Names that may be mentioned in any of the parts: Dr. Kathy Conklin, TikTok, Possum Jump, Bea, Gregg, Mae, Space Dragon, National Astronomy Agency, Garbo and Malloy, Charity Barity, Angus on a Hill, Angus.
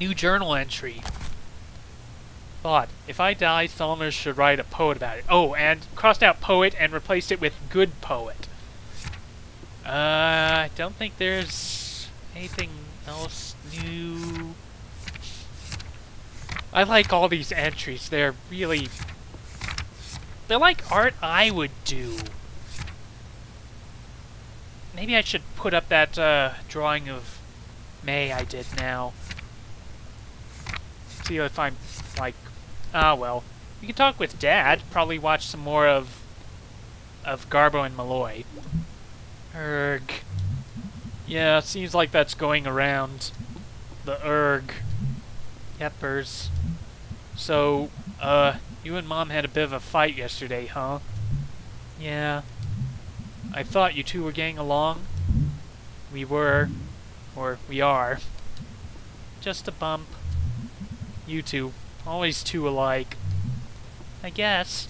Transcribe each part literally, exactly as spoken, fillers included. new journal entry. But if I die, Thelma should write a poet about it. Oh, and crossed out poet and replaced it with good poet. Uh, I don't think there's anything else new. I like all these entries. They're really... they're like art I would do. Maybe I should put up that uh, drawing of Mae I did now. See if I'm like... ah, well. We can talk with Dad. Probably watch some more of... of Garbo and Malloy. Erg. Yeah, seems like that's going around. The erg. Yeppers. So, uh, you and Mom had a bit of a fight yesterday, huh? Yeah. I thought you two were getting along. We were. Or we are. Just a bump. You two. Always two alike. I guess.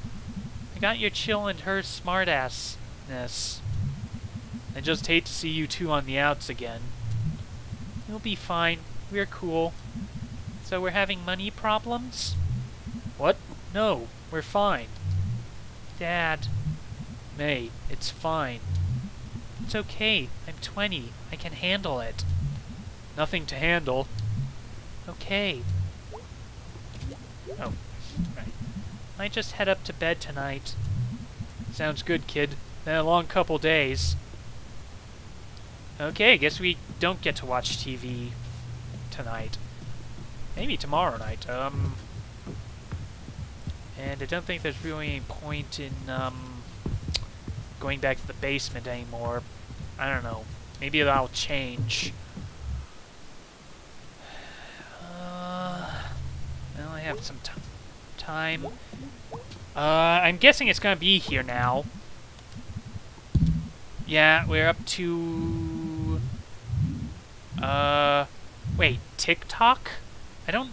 I got your chill and her smartassness. I just hate to see you two on the outs again. You'll be fine. We're cool. So we're having money problems? What? No. We're fine. Dad. May, it's fine. It's okay. I'm twenty. I can handle it. Nothing to handle. Okay. Oh, right. I just head up to bed tonight. Sounds good, kid. Been a long couple days. Okay, guess we don't get to watch T V tonight. Maybe tomorrow night. Um, and I don't think there's really any point in um, going back to the basement anymore. I don't know. Maybe that'll change. Uh, well, I have some t time. Uh, I'm guessing it's gonna be here now. Yeah, we're up to... Uh, wait, TikTok? I don't...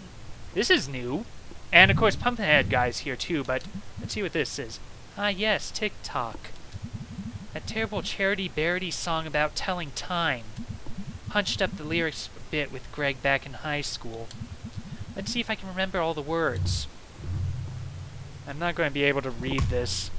this is new. And, of course, Pumpkinhead Guy's here, too, but let's see what this is. Ah, yes, TikTok. That terrible Charity Barity song about telling time. Punched up the lyrics a bit with Gregg back in high school. Let's see if I can remember all the words. I'm not going to be able to read this.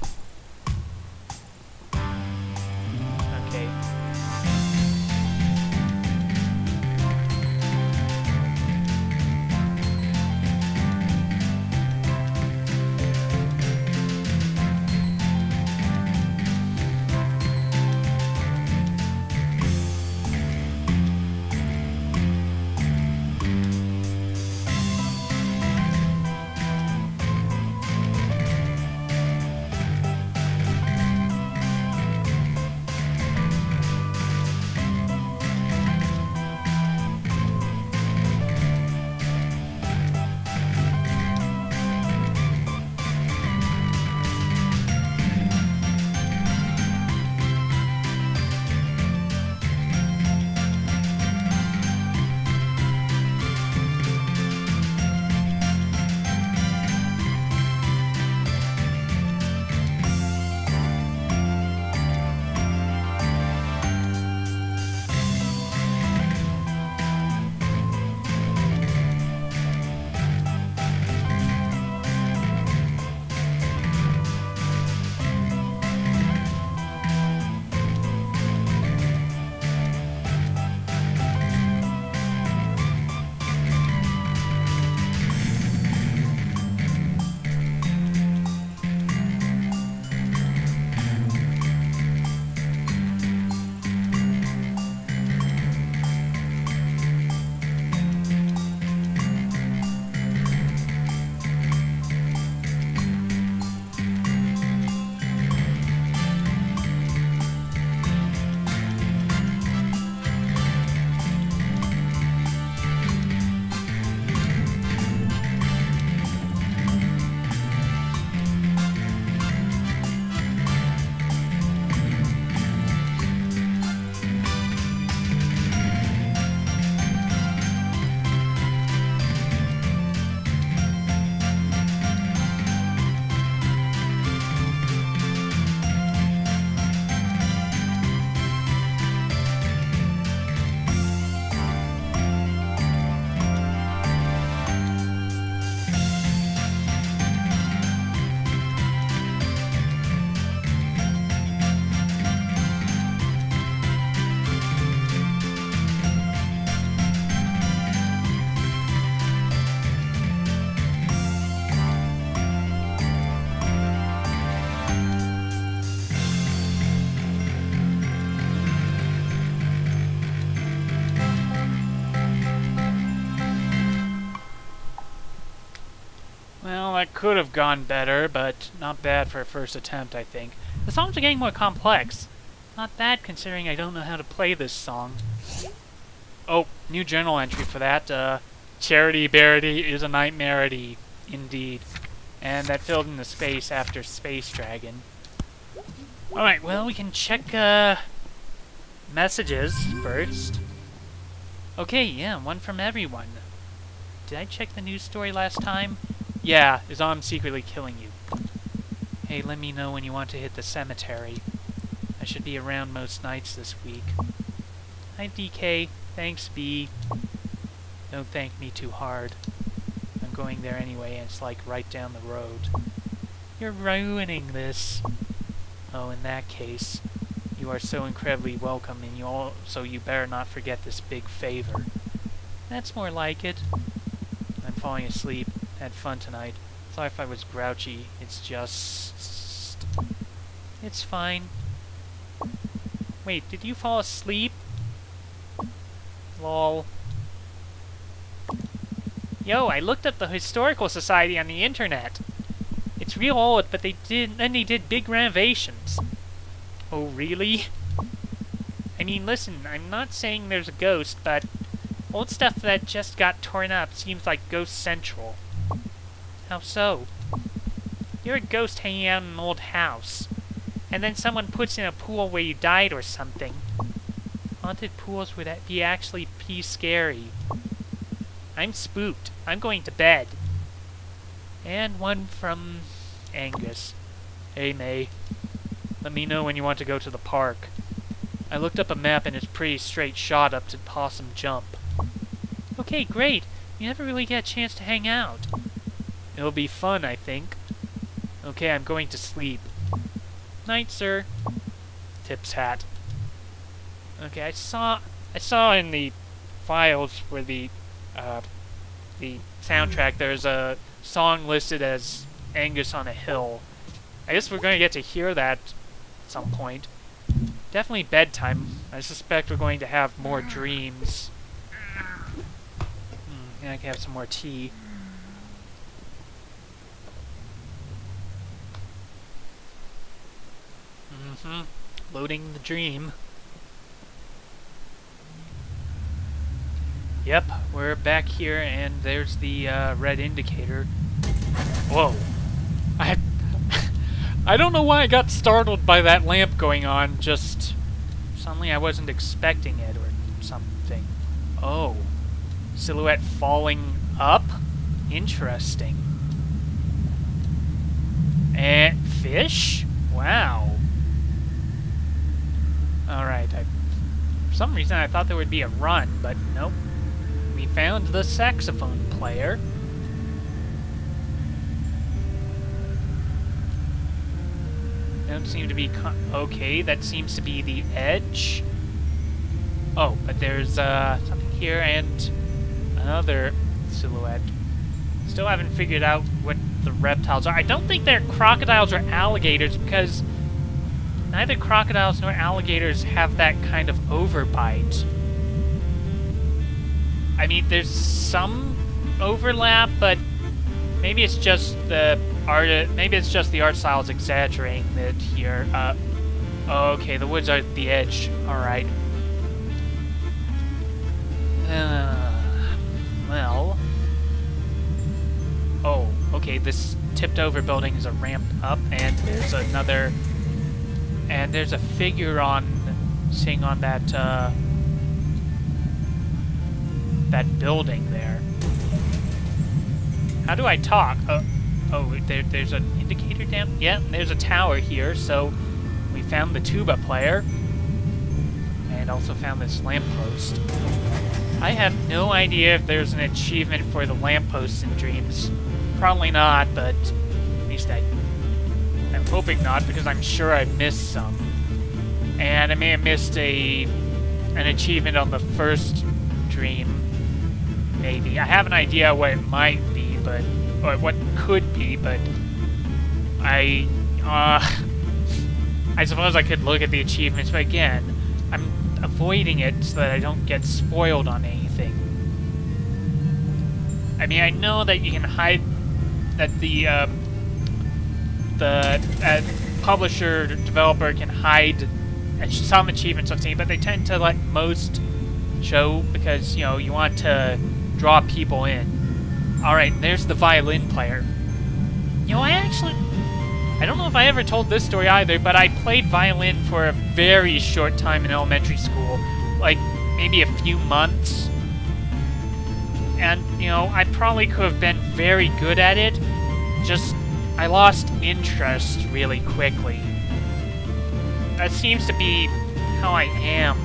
Well, that could have gone better, but not bad for a first attempt, I think. The songs are getting more complex. Not bad, considering I don't know how to play this song. Oh, new journal entry for that. Uh, Charity Barity is a nightmarity, indeed. And that filled in the space after Space Dragon. Alright, well, we can check, uh... messages first. Okay, yeah, one from everyone. Did I check the news story last time? Yeah, is I'm secretly killing you. Hey, let me know when you want to hit the cemetery. I should be around most nights this week. Hi, D K. Thanks, Bea. Don't thank me too hard. I'm going there anyway, and it's like right down the road. You're ruining this. Oh, in that case, you are so incredibly welcome, and you all, so you better not forget this big favor. That's more like it. I'm falling asleep. Had fun tonight. Sorry if I was grouchy. It's just... It's fine. Wait, did you fall asleep? Lol. Yo, I looked up the Historical Society on the internet. It's real old, but they did, then they did big renovations. Oh, really? I mean, listen, I'm not saying there's a ghost, but old stuff that just got torn up seems like Ghost Central. How so? You're a ghost hanging out in an old house, and then someone puts in a pool where you died or something. Haunted pools would be actually pee scary. I'm spooked. I'm going to bed. And one from Angus. Hey, Mae. Let me know when you want to go to the park. I looked up a map and it's pretty straight shot up to Possum Jump. Okay, great. You never really get a chance to hang out. It'll be fun, I think. Okay, I'm going to sleep. Night, sir. Tips hat. Okay, I saw I saw in the files for the uh, the soundtrack there's a song listed as Angus on a Hill. I guess we're going to get to hear that at some point. Definitely bedtime. I suspect we're going to have more dreams. Mm, and I can have some more tea. Mm-hmm. Loading the dream. Yep, we're back here, and there's the uh, red indicator. Whoa. I I don't know why I got startled by that lamp going on, just suddenly I wasn't expecting it or something. Oh. Silhouette falling up? Interesting. And fish? Wow. Alright, I, for some reason I thought there would be a run, but nope. We found the saxophone player. Don't seem to be con okay. That seems to be the edge. Oh, but there's uh, something here and another silhouette. Still haven't figured out what the reptiles are. I don't think they're crocodiles or alligators because neither crocodiles nor alligators have that kind of overbite. I mean, there's some overlap, but maybe it's just the art. Maybe it's just the art style is exaggerating it here. Uh, okay, the woods are at the edge. All right. Uh, well. Oh, okay. This tipped-over building is a ramp up, and there's another. And there's a figure on, sitting on that uh, that building there. How do I talk? Uh, oh, there, there's an indicator down? Yeah, there's a tower here, so we found the tuba player. And also found this lamppost. I have no idea if there's an achievement for the lampposts in dreams. Probably not, but at least I, I'm hoping not, because I'm sure I missed some. And I may have missed a an achievement on the first dream. Maybe. I have an idea what it might be. But, or what could be, but I, uh, I suppose I could look at the achievements, but again, I'm avoiding it so that I don't get spoiled on anything. I mean, I know that you can hide that the um, the uh, publisher or developer can hide some achievements on Steam, but they tend to let most show because, you know, you want to draw people in. Alright, there's the violin player. You know, I actually... I don't know if I ever told this story either, but I played violin for a very short time in elementary school. Like, maybe a few months. And, you know, I probably could have been very good at it. Just, I lost interest really quickly. That seems to be how I am.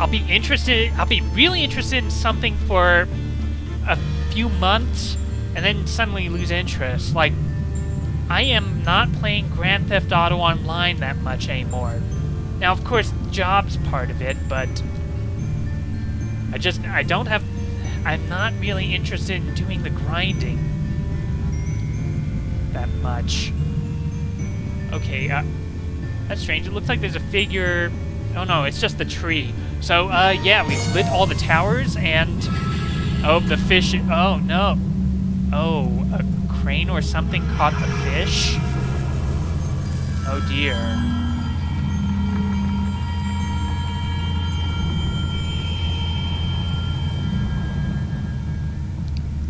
I'll be interested, I'll be really interested in something for a few months, and then suddenly lose interest. Like, I am not playing Grand Theft Auto Online that much anymore. Now, of course, job's part of it, but I just, I don't have, I'm not really interested in doing the grinding that much. Okay, uh, that's strange. It looks like there's a figure, oh no, it's just the tree. So, uh, yeah, we've lit all the towers and, oh, the fish, oh no. Oh, a crane or something caught the fish? Oh dear.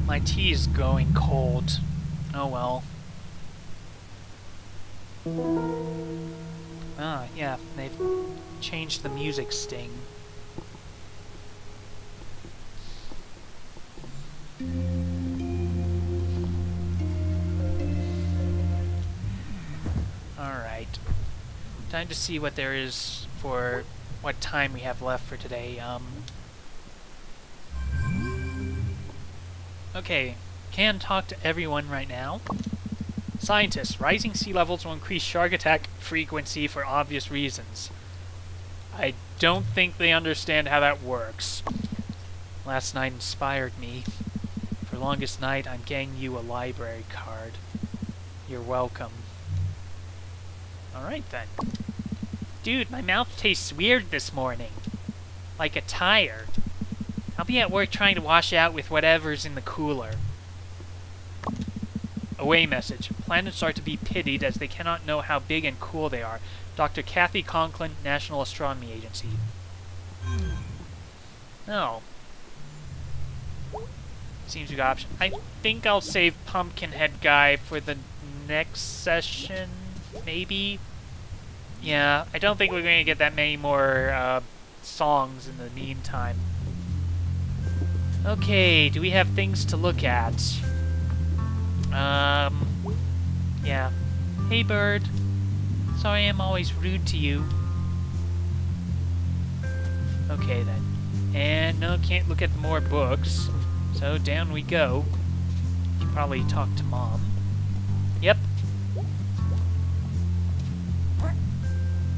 My tea is going cold. Oh well. Ah, yeah, they've changed the music sting. Alright. Time to see what there is for what time we have left for today. Um, okay, can talk to everyone right now. Scientists, rising sea levels will increase shark attack frequency for obvious reasons. I don't think they understand how that works. Last night inspired me. For longest night, I'm getting you a library card. You're welcome. Alright then. Dude, my mouth tastes weird this morning. Like a tire. I'll be at work trying to wash out with whatever's in the cooler. Away message. Planets are to be pitied as they cannot know how big and cool they are. Doctor Kathy Conklin, National Astronomy Agency. No. Seems we got option. I think I'll save Pumpkinhead Guy for the next session, maybe? Yeah, I don't think we're going to get that many more uh, songs in the meantime. Okay, do we have things to look at? Um, yeah. Hey, bird. Sorry I'm always rude to you. Okay, then. And no, can't look at more books. So down we go. Should probably talk to Mom. Yep.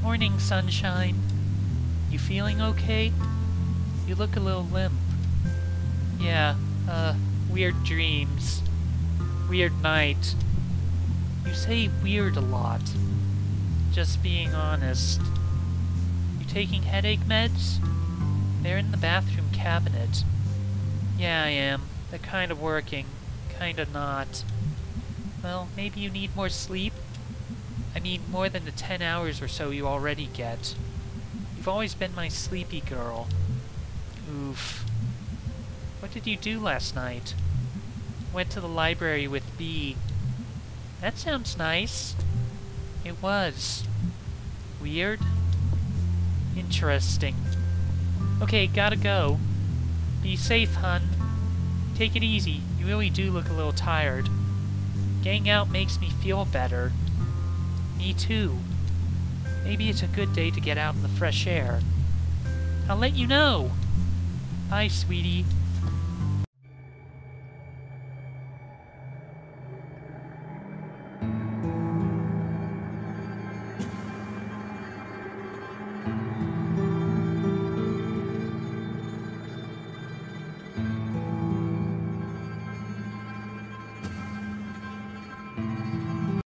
Morning, sunshine. You feeling okay? You look a little limp. Yeah, uh, weird dreams. Weird night. You say weird a lot. Just being honest. You taking headache meds? They're in the bathroom cabinet. Yeah, I am. They're kind of working. Kind of not. Well, maybe you need more sleep? I mean, more than the ten hours or so you already get. You've always been my sleepy girl. Oof. What did you do last night? Went to the library with Bea. That sounds nice. It was. Weird? Interesting. Okay, gotta go. Be safe, hun. Take it easy. You really do look a little tired. Getting out makes me feel better. Me too. Maybe it's a good day to get out in the fresh air. I'll let you know. Bye, sweetie.